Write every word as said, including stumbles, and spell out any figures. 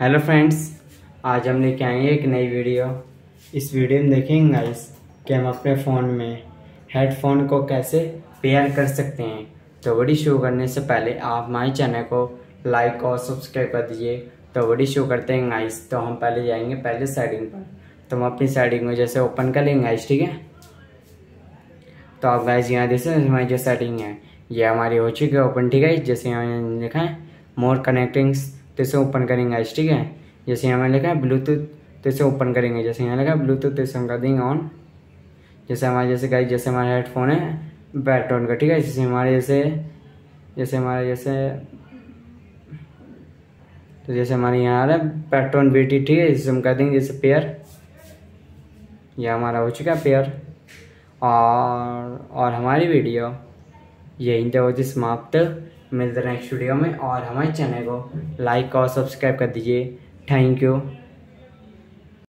Hello friends, आज हम लेके आए हैं एक नई वीडियो। इस वीडियो में देखेंगे गाइस कि हम अपने फ़ोन में हेडफोन को कैसे पेयर कर सकते हैं। तो वीडियो शुरू करने से पहले आप हमारे चैनल को लाइक और सब्सक्राइब कर दीजिए। तो वीडियो शुरू करते हैं गाइस। तो हम पहले जाएंगे पहले सेटिंग पर। तो हम अपनी सेटिंग को जैसे ओपन कर लेंगे गाइस, ठीक है। तो आप गाइस यहाँ देख सकते हैं हमारी जो सेटिंग है ये हमारी हो चुकी है ओपन, ठीक है। जैसे यहाँ लिखा है मोर कनेक्टिंग्स तो इसे ओपन करेंगे गाइस, ठीक है। जैसे यहाँ लिखा है ब्लूटूथ तो इसे ओपन करेंगे। जैसे यहाँ लिखा है ब्लूटूथ तो इसे हम कर देंगे ऑन। जैसे हमारे जैसे गाइस जैसे हमारा हेडफोन है बैटोन का, ठीक है। जैसे हमारे जैसे जैसे हमारे जैसे तो जैसे हमारे यहाँ आ रहा है बैटोन बीटी, ठीक है। जैसे हम कर देंगे जैसे पेयर, यह हमारा हो चुका है पेयर। और और हमारी वीडियो यही तो होती समाप्त। मिलते हैं नेक्स्ट वीडियो में और हमारे चैनल को लाइक और सब्सक्राइब कर दीजिए। Thank you.